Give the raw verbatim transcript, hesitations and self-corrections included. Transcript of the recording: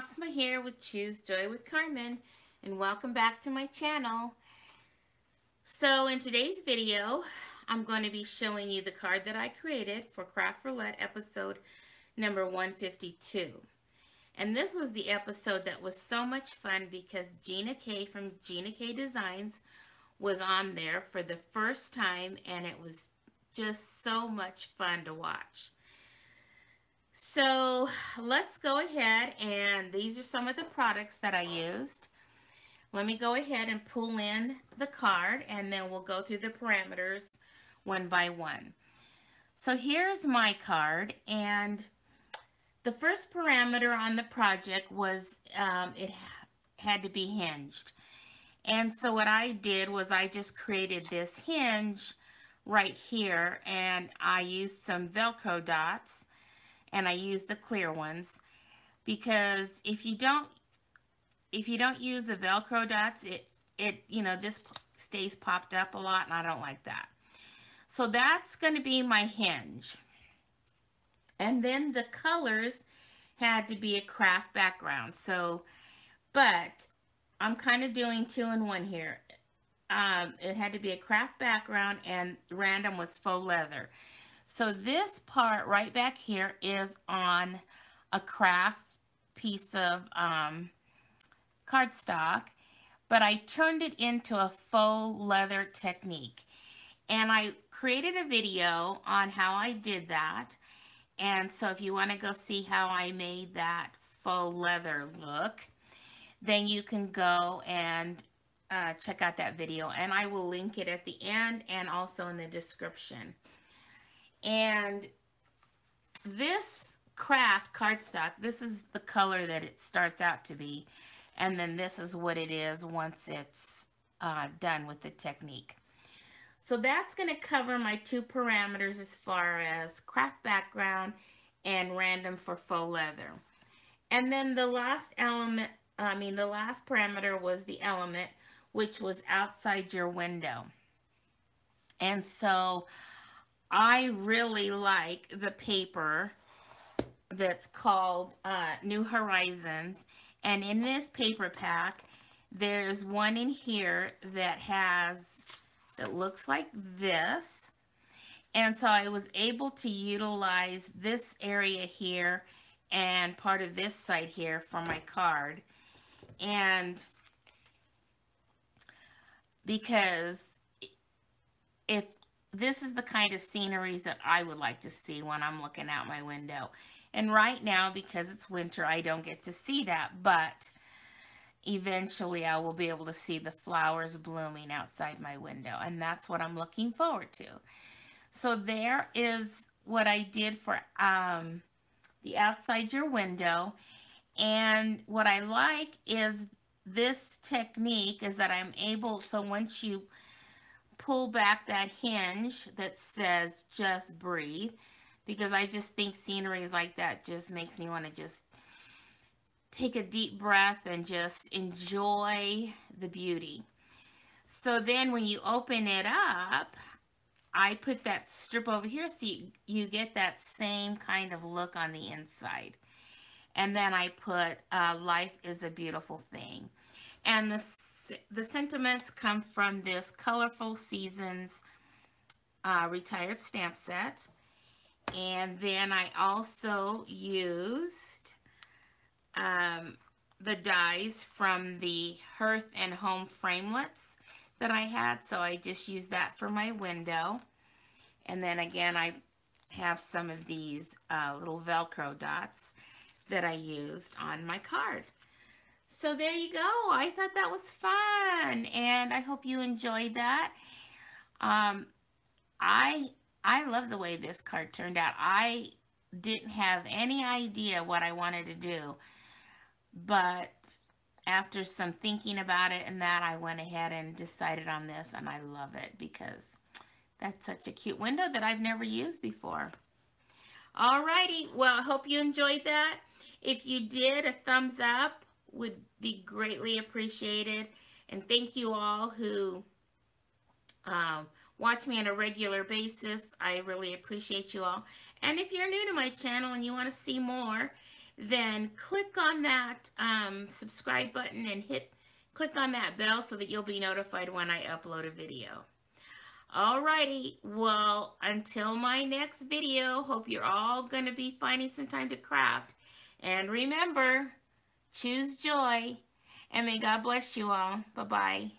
Broxma here with Choose Joy with Carmen, and welcome back to my channel. So in today's video, I'm going to be showing you the card that I created for Craft Roulette episode number one fifty-two. And this was the episode that was so much fun because Gina K from Gina K Designs was on there for the first time, and it was just so much fun to watch. So let's go ahead, and these are some of the products that I used. Let me go ahead and pull in the card, and then we'll go through the parameters one by one. So here's my card, and the first parameter on the project was um, it had to be hinged. And so what I did was I just created this hinge right here, and I used some Velcro dots. And I use the clear ones because if you don't, if you don't use the Velcro dots, it, it, you know, this stays popped up a lot, and I don't like that. So that's going to be my hinge. And then the colors had to be a craft background. So, but I'm kind of doing two in one here. Um, it had to be a craft background, and random was faux leather. So this part right back here is on a craft piece of um, cardstock, but I turned it into a faux leather technique. And I created a video on how I did that. And so if you want to go see how I made that faux leather look, then you can go and uh, check out that video. And I will link it at the end and also in the description. And this craft cardstock, this is the color that it starts out to be, and then this is what it is once it's uh, done with the technique. So that's going to cover my two parameters as far as craft background and random for faux leather. And then the last element, I mean the last parameter was the element, which was outside your window. And so I really like the paper that's called uh, New Horizons, and in this paper pack, there's one in here that has, that looks like this, and so I was able to utilize this area here and part of this side here for my card, and because if this is the kind of sceneries that I would like to see when I'm looking out my window. And right now, because it's winter, I don't get to see that, but eventually I will be able to see the flowers blooming outside my window, and that's what I'm looking forward to. So there is what I did for um, the outside your window. And what I like is this technique is that I'm able, so once you pull back that hinge that says just breathe, because I just think sceneries like that just makes me want to just take a deep breath and just enjoy the beauty. So then when you open it up, I put that strip over here so you, you get that same kind of look on the inside. And then I put uh, life is a beautiful thing. And the The sentiments come from this Colorful Seasons uh, retired stamp set. And then I also used um, the dies from the Hearth and Home Framelits that I had. So I just used that for my window. And then again, I have some of these uh, little Velcro dots that I used on my card. So there you go. I thought that was fun, and I hope you enjoyed that. Um, I I love the way this card turned out. I didn't have any idea what I wanted to do, but after some thinking about it and that, I went ahead and decided on this, and I love it because that's such a cute window that I've never used before. Alrighty, well, I hope you enjoyed that. If you did, a thumbs up would be greatly appreciated, and thank you all who um, watch me on a regular basis. I really appreciate you all. And if you're new to my channel and you want to see more, then click on that um, subscribe button and hit click on that bell so that you'll be notified when I upload a video. Alrighty, well, until my next video, hope you're all going to be finding some time to craft. And remember, choose joy. And may God bless you all. Bye-bye.